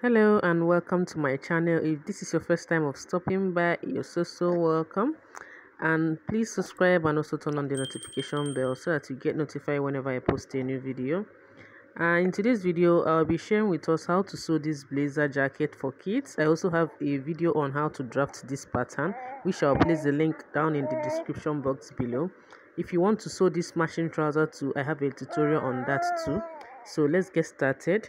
Hello and welcome to my channel. If this is your first time of stopping by, you're so welcome, and please subscribe and also turn on the notification bell so that you get notified whenever I post a new video. In today's video, I'll be sharing with us how to sew this blazer jacket for kids. I also have a video on how to draft this pattern, which I'll place the link down in the description box below. If you want to sew this matching trouser too, I have a tutorial on that too. So let's get started.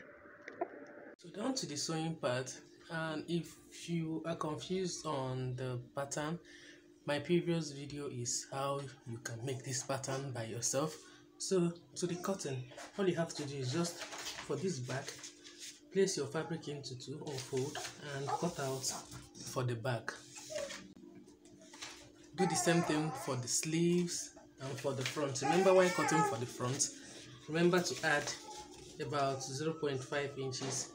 So down to the sewing part, and if you are confused on the pattern, my previous video is how you can make this pattern by yourself. So to the cotton, all you have to do is just, for this back, place your fabric into two or fold and cut out for the back. Do the same thing for the sleeves and for the front. Remember, while cutting for the front, remember to add about 0.5 inches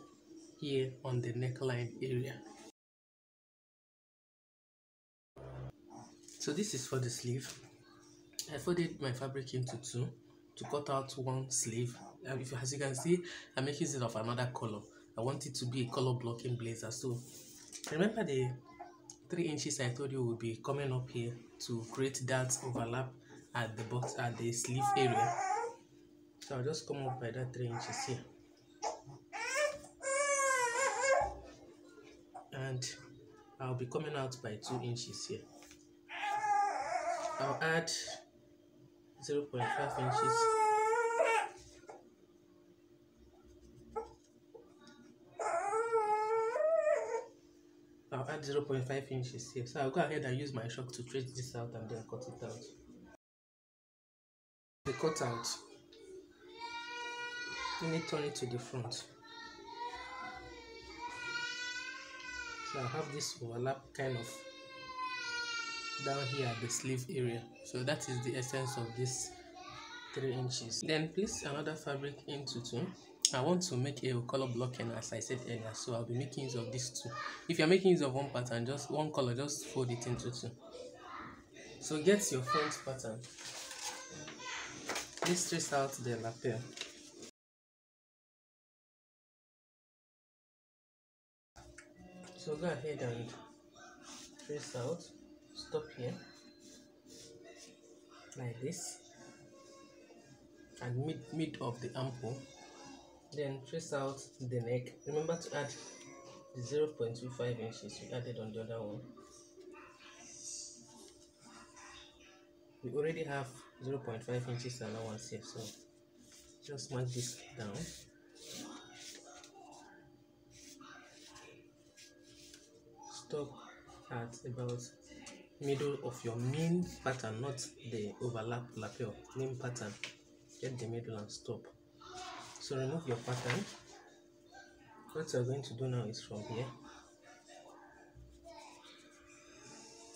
here on the neckline area. So this is for the sleeve. I folded my fabric into two to cut out one sleeve, and as you can see, I'm making it of another color. I want it to be a color blocking blazer. So remember the 3 inches I told you will be coming up here to create that overlap at the box, at the sleeve area. So I'll just come up by that 3 inches here. And I'll be coming out by 2 inches here. I'll add 0.5 inches here. So I'll go ahead and use my chalk to trace this out and then cut it out. The cut out, let me turn it to the front. So I'll have this overlap kind of down here at the sleeve area. So that is the essence of this 3 inches. Then place another fabric into two. I want to make a color blocking, as I said earlier, so I'll be making use of this two. If you're making use of one pattern, just one color, just fold it into two. So get your front pattern. Let's trace out the lapel. So go ahead and trace out. Stop here, like this, and mid of the armhole. Then trace out the neck. Remember to add the 0.25 inches we added on the other one. We already have 0.5 inches allowance here, so just mark this down. Stop at about middle of your main pattern, not the overlap lapel, main pattern. Get the middle and stop. So remove your pattern. What you're going to do now is from here,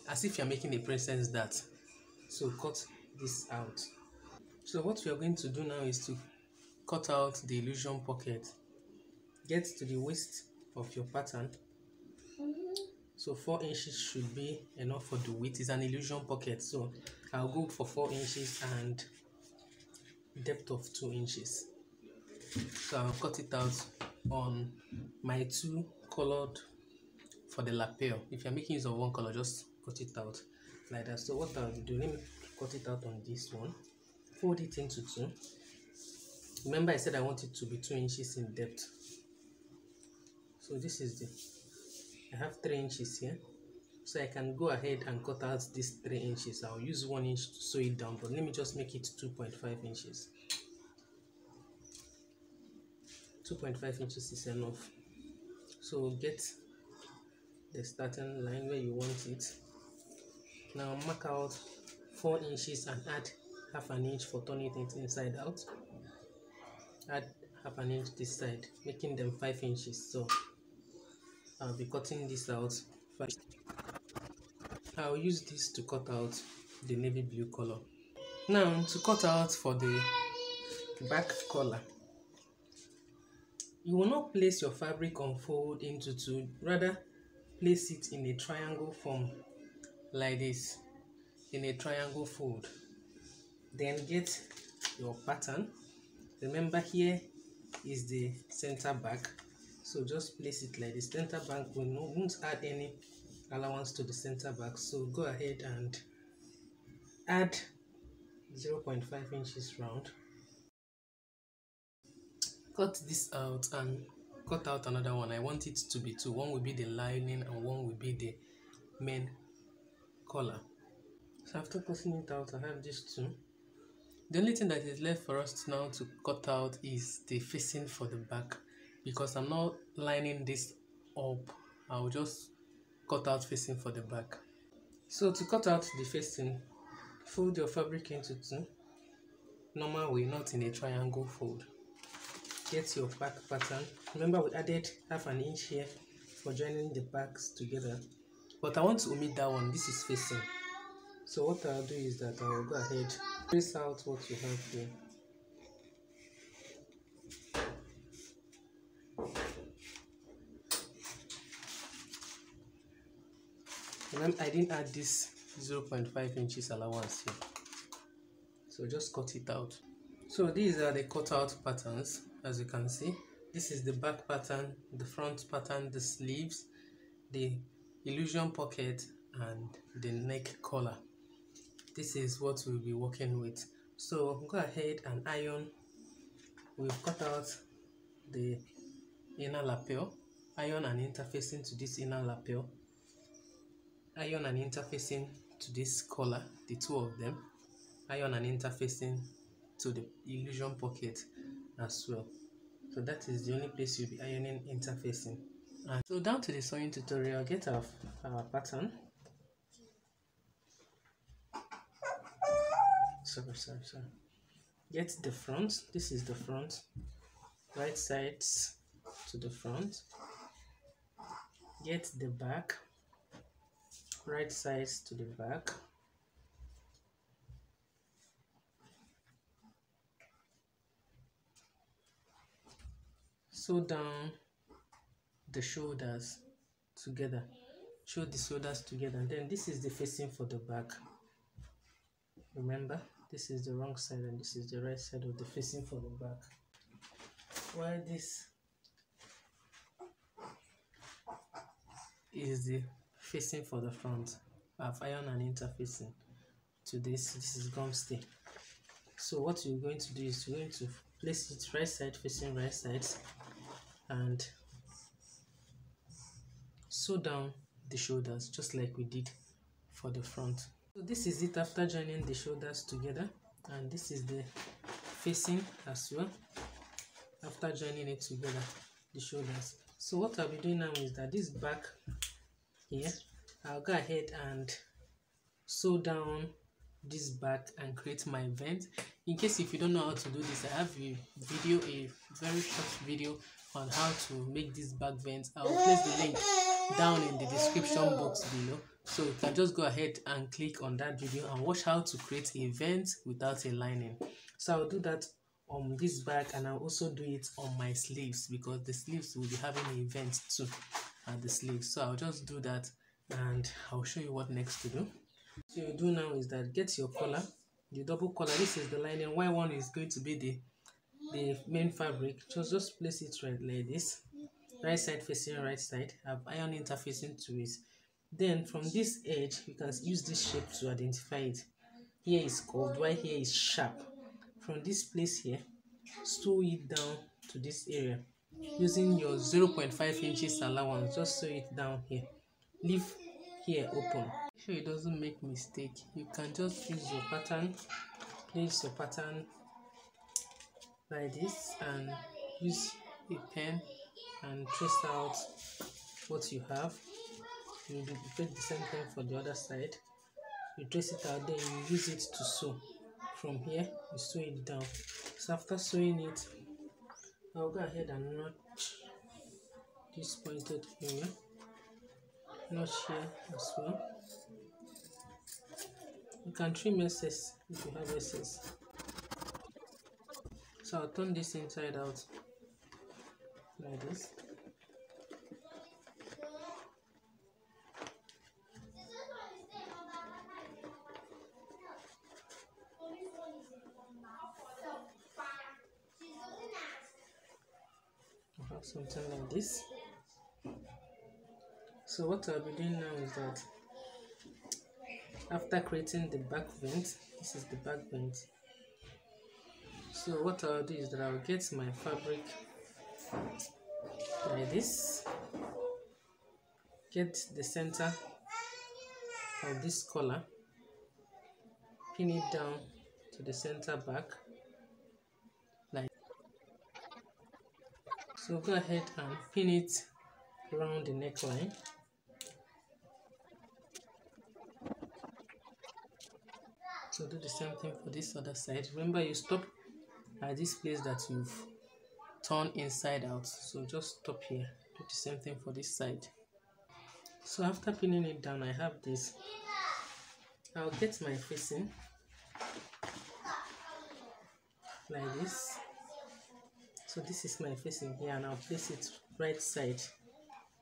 as if you're making a princess that, so cut this out. So what you're going to do now is to cut out the illusion pocket. Get to the waist of your pattern. So 4 inches should be enough for the width. It's an illusion pocket, so I'll go for 4 inches and depth of 2 inches. So I'll cut it out on my two colored for the lapel. If you're making use of one color, just cut it out like that. So what I'll be doing, cut it out on this one, fold it into two. Remember, I said I want it to be 2 inches in depth. So this is the, I have 3 inches here, so I can go ahead and cut out these 3 inches. I'll use 1 inch to sew it down, but let me just make it 2.5 inches. 2.5 inches is enough. So get the starting line where you want it. Now mark out 4 inches and add half an inch for turning it inside out. Add half an inch this side, making them 5 inches. So I'll be cutting this out first. I'll use this to cut out the navy blue color. Now to cut out for the back collar, you will not place your fabric on fold into two, rather place it in a triangle form like this, in a triangle fold. Then get your pattern. Remember, here is the center back. So just place it like the center back. We won't add any allowance to the center back. So go ahead and add 0.5 inches round. Cut this out and cut out another one. I want it to be two. One will be the lining and one will be the main collar. So after cutting it out, I have these two. The only thing that is left for us now to cut out is the facing for the back, because I'm not lining this up. I'll just cut out facing for the back. So to cut out the facing, fold your fabric into two, normal way, not in a triangle fold. Get your back pattern. Remember we added half an inch here for joining the backs together, but I want to omit that one. This is facing. So what I'll do is that I'll go ahead, trace out what you have here. Remember, I didn't add this 0.5 inches allowance here, so just cut it out. So these are the cut out patterns. As you can see, this is the back pattern, the front pattern, the sleeves, the illusion pocket, and the neck collar. This is what we'll be working with. So go ahead and iron. We've cut out the inner lapel. Iron an interfacing to this inner lapel. Iron an interfacing to this collar, the two of them. Iron an interfacing to the illusion pocket as well. So that is the only place you'll be ironing interfacing. And so down to the sewing tutorial, get our pattern. Sorry. Get the front. This is the front. Right sides to the front. Get the back. Right sides to the back. Sew down the shoulders together. Sew the shoulders together. And then this is the facing for the back. Remember, this is the wrong side and this is the right side of the facing for the back. While this is the facing for the front, I've ironed an interfacing to this. This is gum stay. So what you're going to do is you're going to place it right side facing right side and sew down the shoulders just like we did for the front. So this is it after joining the shoulders together, and this is the facing as well after joining it together, the shoulders. So what I'll be doing now is that this back here, I'll go ahead and sew down this back and create my vent. In case if you don't know how to do this, I have a very short video on how to make this back vent. I'll place the link down in the description box below. So you can just go ahead and click on that video and watch how to create a vent without a lining. So I'll do that on this back, and I'll also do it on my sleeves, because the sleeves will be having a vent too at the sleeves. So I'll just do that and I'll show you what next to do. So you do now is that get your collar, the double collar. This is the lining. Y1 is going to be the main fabric. Just place it right like this. Right side facing right side. I have iron interfacing to it. Then from this edge, you can use this shape to identify it. Here is curved, while here is sharp. From this place here, sew it down to this area. Using your 0.5 inches allowance, just sew it down here. Leave here open. Make sure it doesn't make mistake. You can just use your pattern, place your pattern like this, and use a pen and trace out what you have. You do the same thing for the other side. You trace it out, then you use it to sew. From here, you sew it down. So after sewing it, I'll go ahead and notch this pointed area. Notch here as well. You can trim excess if you have excess. So I'll turn this inside out like this. something like this. So what I'll be doing now is that after creating the back vent, this is the back vent. So what I'll do is that I'll get my fabric like this, get the center of this collar, pin it down to the center back like so. Go ahead and pin it around the neckline. So do the same thing for this other side. Remember, you stop at this place that you've turned inside out, so just stop here. Do the same thing for this side. So after pinning it down, I have this. I'll get my facing like this. So this is my facing here, and I'll place it right side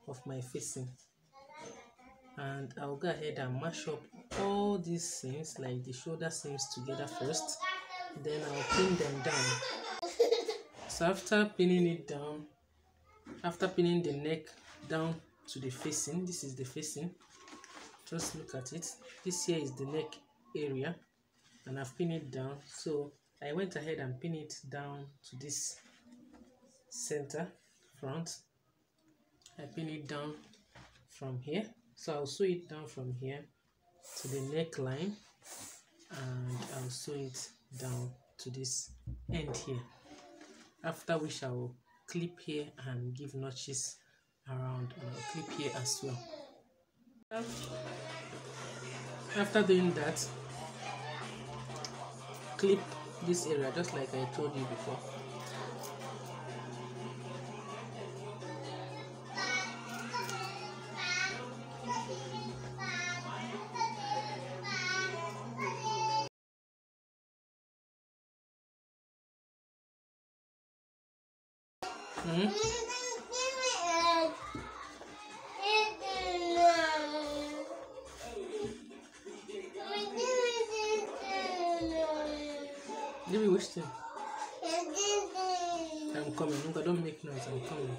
of my facing, and I'll go ahead and mash up all these seams, like the shoulder seams, together first, then I'll pin them down. So after pinning it down, after pinning the neck down to the facing, this is the facing, just look at it. This here is the neck area, and I've pinned it down. So I went ahead and pinned it down to this center front. I pin it down from here, so I'll sew it down from here to the neckline, and I'll sew it down to this end here, after which I will clip here and give notches around, and I'll clip here as well. After doing that, clip this area just like I told you before. Give me which thing. I'm coming. Look, I don't make noise. I'm coming.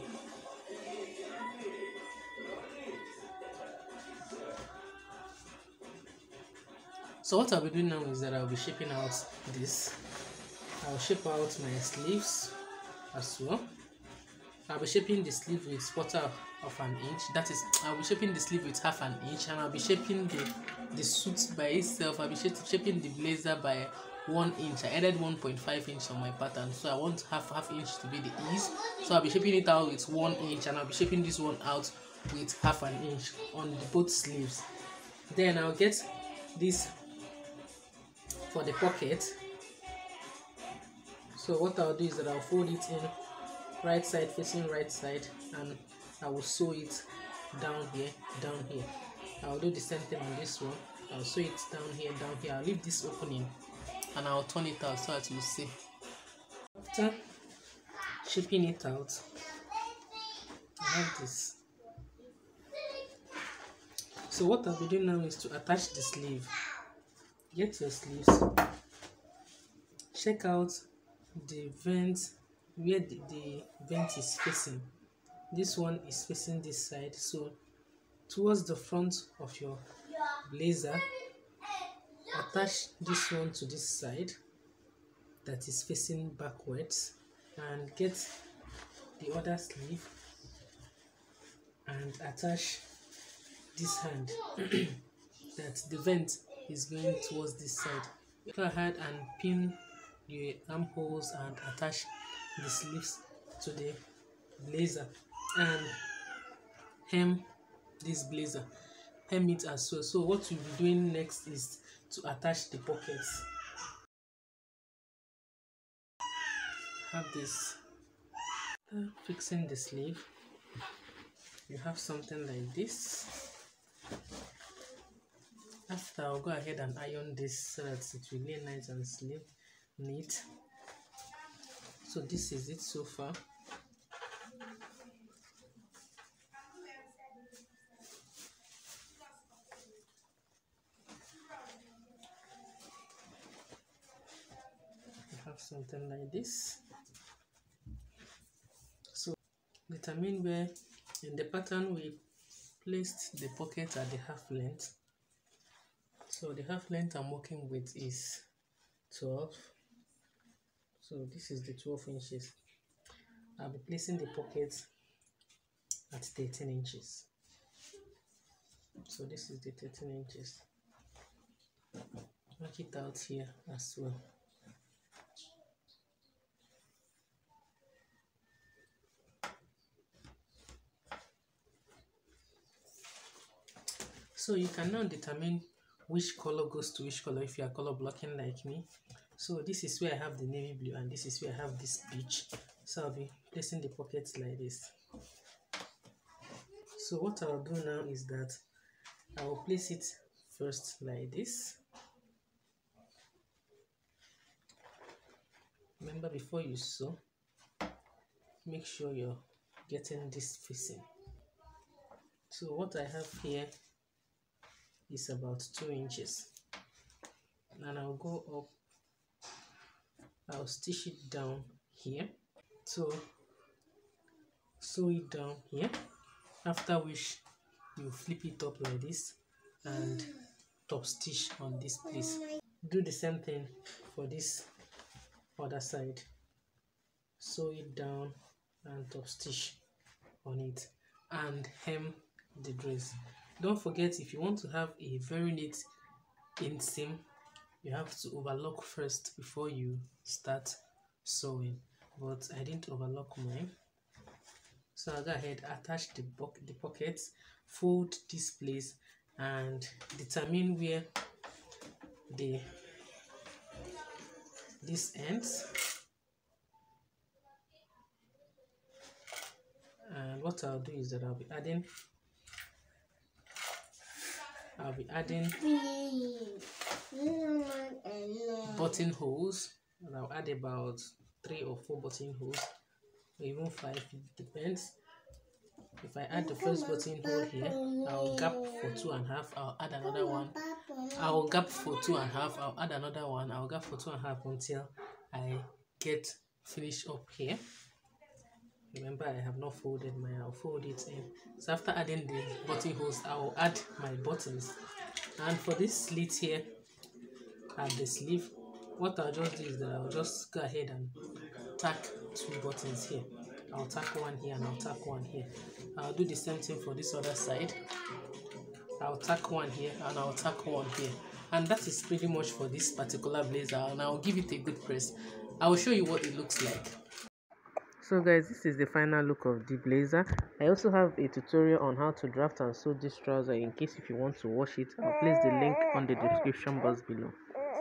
So what I'll be doing now is that I'll be shaping out this. I'll shape out my sleeves as well. I'll be shaping the sleeve with 1/4 of an inch. That is, I'll be shaping the sleeve with 1/2 an inch, and I'll be shaping the suit by itself. I'll be shaping the blazer by 1 inch. I added 1.5 inch on my pattern, so I want half inch to be the ease. So I'll be shaping it out with 1 inch, and I'll be shaping this one out with 1/2 an inch on both sleeves. Then I'll get this for the pocket. So what I'll do is that I'll fold it in right side, facing right side, and I will sew it down here, down here. I'll do the same thing on this one. I'll sew it down here, down here. I'll leave this opening, and I'll turn it out so that you see. After shaping it out, I have this. So what I'll be doing now is to attach the sleeve. Get your sleeves, check out the vent where the vent is facing. This one is facing this side, so towards the front of your blazer, attach this one to this side that is facing backwards, and get the other sleeve and attach this hand that the vent is going towards this side. Go ahead and pin your armholes and attach the sleeves to the blazer, and hem this blazer, hem it as well. So what we'll be doing next is to attach the pockets. Have this. After fixing the sleeve, you have something like this. After, I'll go ahead and iron this so that it will lay nice and sleeve neat. So this is it so far. I have something like this. So the determine where in the pattern we placed the pocket at the half length. So the half length I'm working with is 12. So this is the 12 inches. I'll be placing the pocket at 13 inches. So this is the 13 inches. Mark it out here as well. So you can now determine which color goes to which color if you are color blocking like me. So this is where I have the navy blue and this is where I have this peach. So I'll be placing the pockets like this. So what I'll do now is that I will place it first like this. Remember, before you sew, make sure you're getting this facing. So what I have here is about 2 inches, and I'll go up, I'll stitch it down here, so sew it down here, after which you flip it up like this and top stitch on this place. Do the same thing for this other side, sew it down and top stitch on it and hem the dress. Don't forget, if you want to have a very neat inseam, you have to overlock first before you start sewing. But I didn't overlock mine, so I'll go ahead, attach the pockets, fold this place, and determine where this ends. And what I'll do is that I'll be adding buttonholes, and I'll add about 3 or 4 buttonholes, or even 5, it depends. If I add the first buttonhole here, I'll gap for 2.5, I'll add another one, I'll gap for 2.5, I'll add another one, I'll gap for 2.5 until I get finished up here. Remember, I have not folded mine, I'll fold it in. So after adding the buttonholes, I'll add my buttons. And for this slit here at the sleeve, what I'll just do is that I'll just go ahead and tack 2 buttons here. I'll tack one here and I'll tack one here. I'll do the same thing for this other side. I'll tack one here and I'll tack one here. And that is pretty much for this particular blazer, and I'll give it a good press. I will show you what it looks like. So guys, this is the final look of the blazer. I also have a tutorial on how to draft and sew this trouser in case if you want to wash it. I'll place the link on the description box below.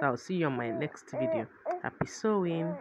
So I'll see you on my next video. Happy sewing!